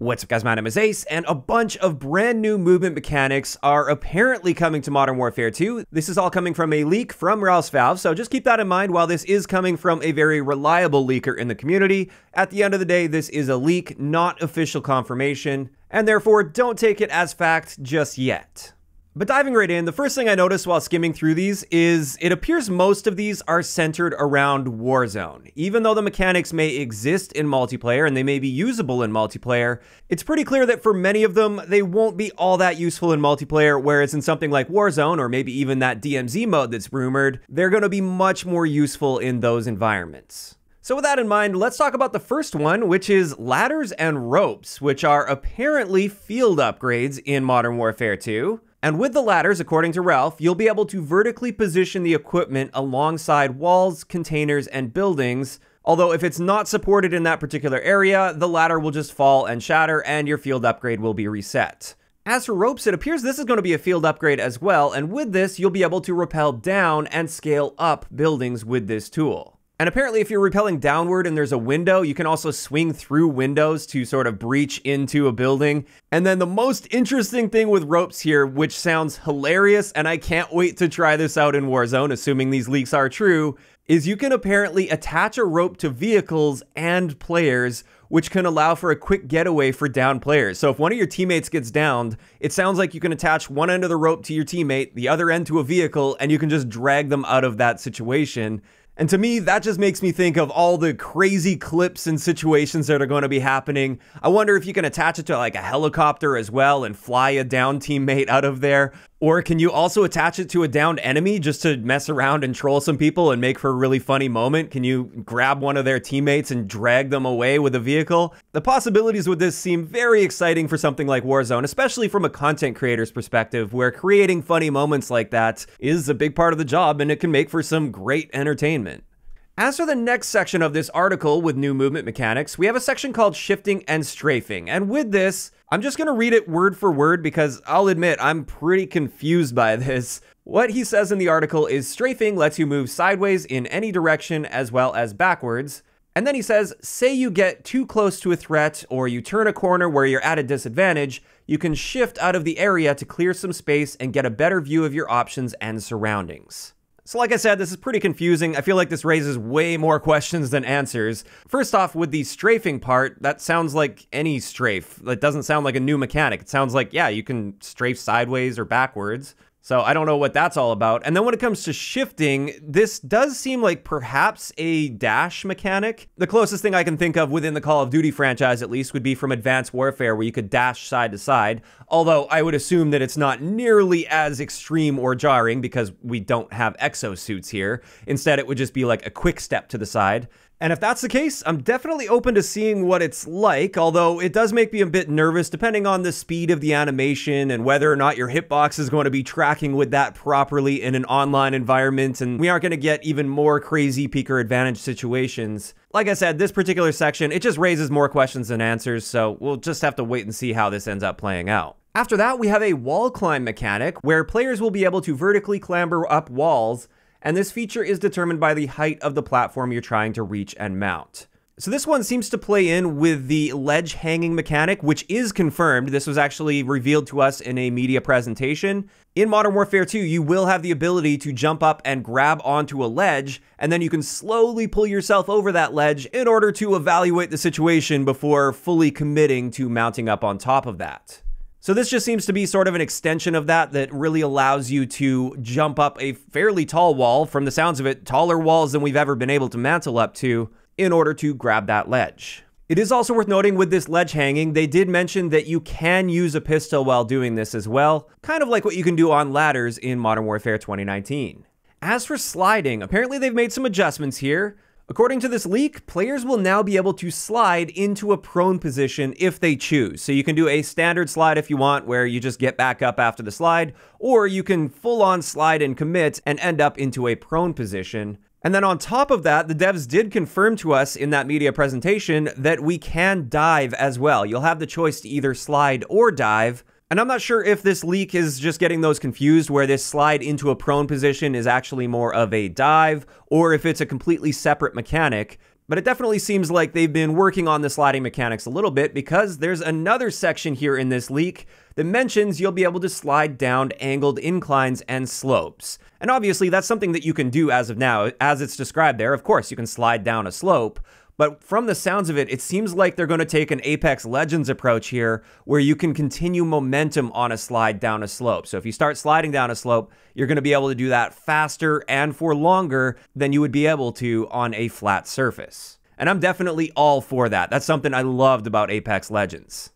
What's up guys, my name is Ace, and a bunch of brand new movement mechanics are apparently coming to Modern Warfare 2. This is all coming from a leak from RalphsValve, so just keep that in mind while this is coming from a very reliable leaker in the community. At the end of the day, this is a leak, not official confirmation, and therefore don't take it as fact just yet. But diving right in, the first thing I noticed while skimming through these is it appears most of these are centered around Warzone. Even though the mechanics may exist in multiplayer and they may be usable in multiplayer, it's pretty clear that for many of them, they won't be all that useful in multiplayer, whereas in something like Warzone or maybe even that DMZ mode that's rumored, they're going to be much more useful in those environments. So with that in mind, let's talk about the first one, which is ladders and ropes, which are apparently field upgrades in Modern Warfare 2. And with the ladders, according to Ralph, you'll be able to vertically position the equipment alongside walls, containers, and buildings. Although if it's not supported in that particular area, the ladder will just fall and shatter and your field upgrade will be reset. As for ropes, it appears this is going to be a field upgrade as well. And with this, you'll be able to rappel down and scale up buildings with this tool. And apparently if you're rappelling downward and there's a window, you can also swing through windows to sort of breach into a building. And then the most interesting thing with ropes here, which sounds hilarious, and I can't wait to try this out in Warzone, assuming these leaks are true, is you can apparently attach a rope to vehicles and players, which can allow for a quick getaway for downed players. So if one of your teammates gets downed, it sounds like you can attach one end of the rope to your teammate, the other end to a vehicle, and you can just drag them out of that situation. And to me, that just makes me think of all the crazy clips and situations that are going to be happening. I wonder if you can attach it to like a helicopter as well and fly a downed teammate out of there. Or can you also attach it to a downed enemy just to mess around and troll some people and make for a really funny moment? Can you grab one of their teammates and drag them away with a vehicle? The possibilities with this seem very exciting for something like Warzone, especially from a content creator's perspective, where creating funny moments like that is a big part of the job and it can make for some great entertainment. As for the next section of this article with new movement mechanics, we have a section called shifting and strafing. And with this, I'm just going to read it word for word because I'll admit I'm pretty confused by this. What he says in the article is strafing lets you move sideways in any direction as well as backwards. And then he says, say you get too close to a threat or you turn a corner where you're at a disadvantage, you can shift out of the area to clear some space and get a better view of your options and surroundings. So like I said, this is pretty confusing. I feel like this raises way more questions than answers. First off, with the strafing part, that sounds like any strafe. That doesn't sound like a new mechanic. It sounds like, yeah, you can strafe sideways or backwards. So I don't know what that's all about. And then when it comes to shifting, this does seem like perhaps a dash mechanic. The closest thing I can think of within the Call of Duty franchise, at least, would be from Advanced Warfare, where you could dash side to side. Although I would assume that it's not nearly as extreme or jarring because we don't have exosuits here. Instead, it would just be like a quick step to the side. And if that's the case, I'm definitely open to seeing what it's like, although it does make me a bit nervous depending on the speed of the animation and whether or not your hitbox is going to be tracking with that properly in an online environment, and we aren't going to get even more crazy peaker advantage situations. Like I said, this particular section, it just raises more questions than answers, so we'll just have to wait and see how this ends up playing out. After that, we have a wall climb mechanic where players will be able to vertically clamber up walls, and this feature is determined by the height of the platform you're trying to reach and mount. So this one seems to play in with the ledge hanging mechanic, which is confirmed. This was actually revealed to us in a media presentation. In Modern Warfare 2, you will have the ability to jump up and grab onto a ledge, and then you can slowly pull yourself over that ledge in order to evaluate the situation before fully committing to mounting up on top of that. So this just seems to be sort of an extension of that really allows you to jump up a fairly tall wall, from the sounds of it, taller walls than we've ever been able to mantle up to, in order to grab that ledge. It is also worth noting with this ledge hanging, they did mention that you can use a pistol while doing this as well, kind of like what you can do on ladders in Modern Warfare 2019. As for sliding, apparently they've made some adjustments here. According to this leak, players will now be able to slide into a prone position if they choose. So you can do a standard slide if you want, where you just get back up after the slide, or you can full on slide and commit and end up into a prone position. And then on top of that, the devs did confirm to us in that media presentation that we can dive as well. You'll have the choice to either slide or dive. And I'm not sure if this leak is just getting those confused, where this slide into a prone position is actually more of a dive, or if it's a completely separate mechanic. But it definitely seems like they've been working on the sliding mechanics a little bit, because there's another section here in this leak that mentions you'll be able to slide down angled inclines and slopes. And obviously that's something that you can do as of now, as it's described there. Of course, you can slide down a slope. But from the sounds of it, it seems like they're going to take an Apex Legends approach here, where you can continue momentum on a slide down a slope. So if you start sliding down a slope, you're going to be able to do that faster and for longer than you would be able to on a flat surface. And I'm definitely all for that. That's something I loved about Apex Legends.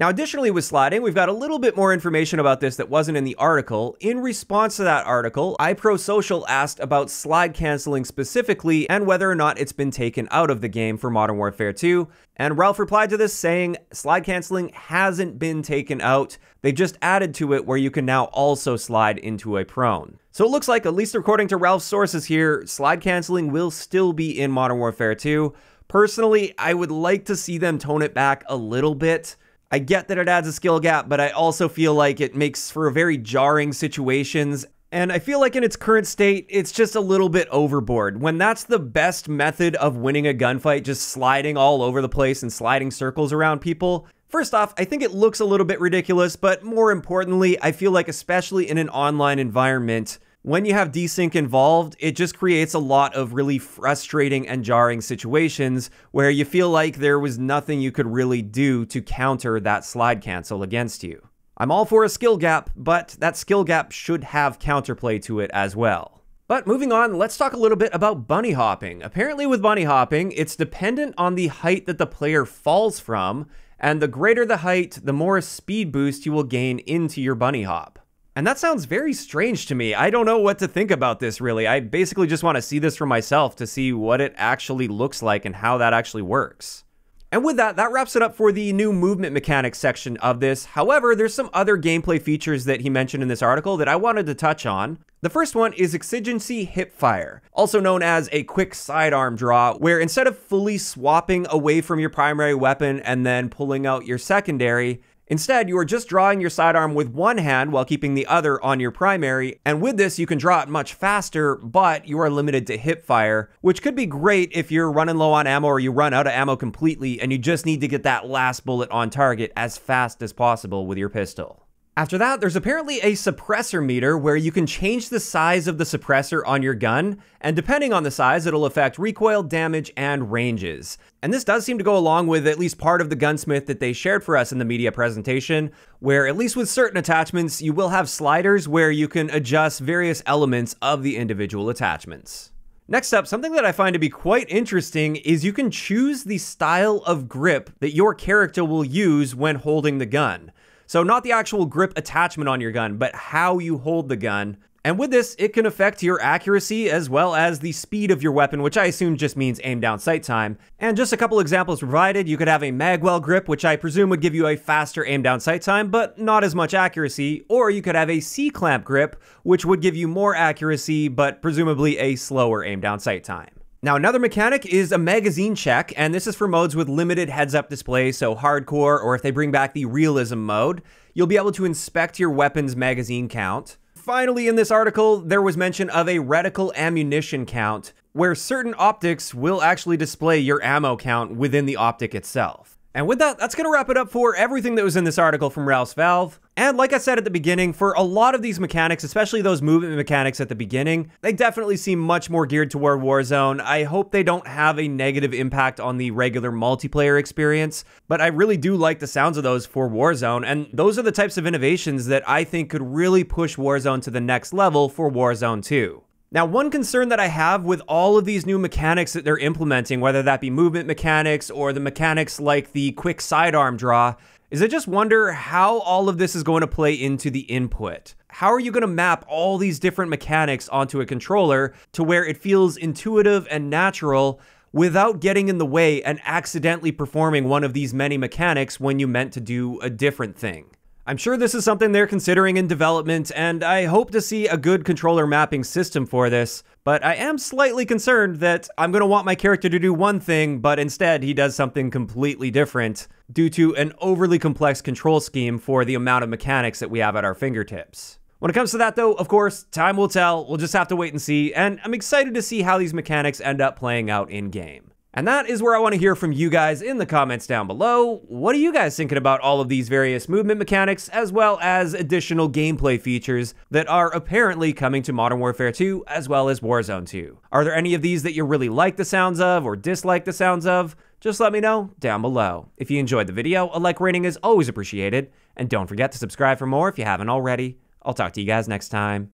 Now, additionally with sliding, we've got a little bit more information about this that wasn't in the article. In response to that article, iProSocial asked about slide canceling specifically and whether or not it's been taken out of the game for Modern Warfare 2. And Ralph replied to this saying, slide canceling hasn't been taken out. They just added to it where you can now also slide into a prone. So it looks like, at least according to Ralph's sources here, slide canceling will still be in Modern Warfare 2. Personally, I would like to see them tone it back a little bit. I get that it adds a skill gap, but I also feel like it makes for very jarring situations. And I feel like in its current state, it's just a little bit overboard. When that's the best method of winning a gunfight, just sliding all over the place and sliding circles around people. First off, I think it looks a little bit ridiculous, but more importantly, I feel like especially in an online environment, when you have desync involved, it just creates a lot of really frustrating and jarring situations where you feel like there was nothing you could really do to counter that slide cancel against you. I'm all for a skill gap, but that skill gap should have counterplay to it as well. But moving on, let's talk a little bit about bunny hopping. Apparently with bunny hopping, it's dependent on the height that the player falls from, and the greater the height, the more speed boost you will gain into your bunny hop. And that sounds very strange to me. I don't know what to think about this, really. I basically just want to see this for myself to see what it actually looks like and how that actually works. And with that, that wraps it up for the new movement mechanics section of this. However, there's some other gameplay features that he mentioned in this article that I wanted to touch on. The first one is Exigency Hip Fire, also known as a quick sidearm draw, where instead of fully swapping away from your primary weapon and then pulling out your secondary, instead, you are just drawing your sidearm with one hand while keeping the other on your primary, and with this you can draw it much faster, but you are limited to hip fire, which could be great if you're running low on ammo or you run out of ammo completely and you just need to get that last bullet on target as fast as possible with your pistol. After that, there's apparently a suppressor meter where you can change the size of the suppressor on your gun, and depending on the size, it'll affect recoil, damage, and ranges. And this does seem to go along with at least part of the gunsmith that they shared for us in the media presentation, where at least with certain attachments, you will have sliders where you can adjust various elements of the individual attachments. Next up, something that I find to be quite interesting is you can choose the style of grip that your character will use when holding the gun. So not the actual grip attachment on your gun, but how you hold the gun. And with this, it can affect your accuracy as well as the speed of your weapon, which I assume just means aim down sight time. And just a couple examples provided, you could have a magwell grip, which I presume would give you a faster aim down sight time, but not as much accuracy. Or you could have a C-clamp grip, which would give you more accuracy, but presumably a slower aim down sight time. Now, another mechanic is a magazine check, and this is for modes with limited heads-up display, so hardcore, or if they bring back the realism mode, you'll be able to inspect your weapon's magazine count. Finally, in this article, there was mention of a reticle ammunition count, where certain optics will actually display your ammo count within the optic itself. And with that, that's going to wrap it up for everything that was in this article from RalphsValve. And like I said at the beginning, for a lot of these mechanics, especially those movement mechanics at the beginning, they definitely seem much more geared toward Warzone. I hope they don't have a negative impact on the regular multiplayer experience, but I really do like the sounds of those for Warzone, and those are the types of innovations that I think could really push Warzone to the next level for Warzone 2. Now, one concern that I have with all of these new mechanics that they're implementing, whether that be movement mechanics or the mechanics like the quick sidearm draw, is I just wonder how all of this is going to play into the input. How are you going to map all these different mechanics onto a controller to where it feels intuitive and natural without getting in the way and accidentally performing one of these many mechanics when you meant to do a different thing? I'm sure this is something they're considering in development, and I hope to see a good controller mapping system for this, but I am slightly concerned that I'm going to want my character to do one thing, but instead he does something completely different due to an overly complex control scheme for the amount of mechanics that we have at our fingertips. When it comes to that though, of course, time will tell. We'll just have to wait and see, and I'm excited to see how these mechanics end up playing out in game. And that is where I want to hear from you guys in the comments down below. What are you guys thinking about all of these various movement mechanics, as well as additional gameplay features that are apparently coming to Modern Warfare 2, as well as Warzone 2? Are there any of these that you really like the sounds of or dislike the sounds of? Just let me know down below. If you enjoyed the video, a like rating is always appreciated. And don't forget to subscribe for more if you haven't already. I'll talk to you guys next time.